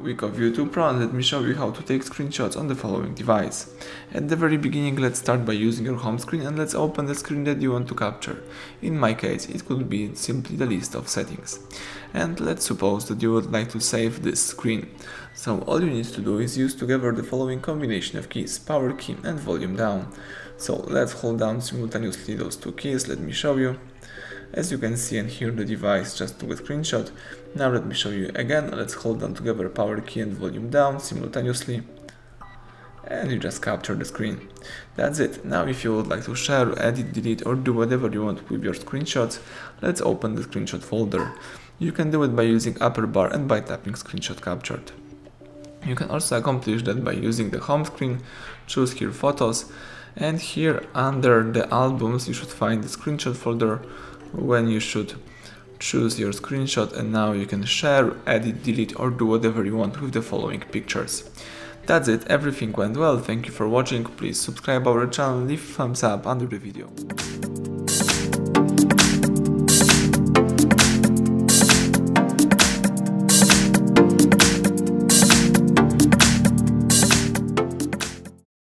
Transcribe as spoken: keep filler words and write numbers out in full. WIKO View two Pro, and let me show you how to take screenshots on the following device. At the very beginning, let's start by using your home screen and let's open the screen that you want to capture. In my case, it could be simply the list of settings. And let's suppose that you would like to save this screen. So all you need to do is use together the following combination of keys: power key and volume down. So let's hold down simultaneously those two keys, let me show you. As you can see and hear, the device just took a screenshot. Now let me show you again. Let's hold down together power key and volume down simultaneously. And you just capture the screen. That's it. Now if you would like to share, edit, delete or do whatever you want with your screenshots, let's open the screenshot folder. You can do it by using upper bar and by tapping screenshot captured. You can also accomplish that by using the home screen, choose here photos, and here under the albums you should find the screenshot folder when you should choose your screenshot, and now you can share, edit, delete or do whatever you want with the following pictures. That's it, everything went well, thank you for watching, please subscribe our channel, leave thumbs up under the video.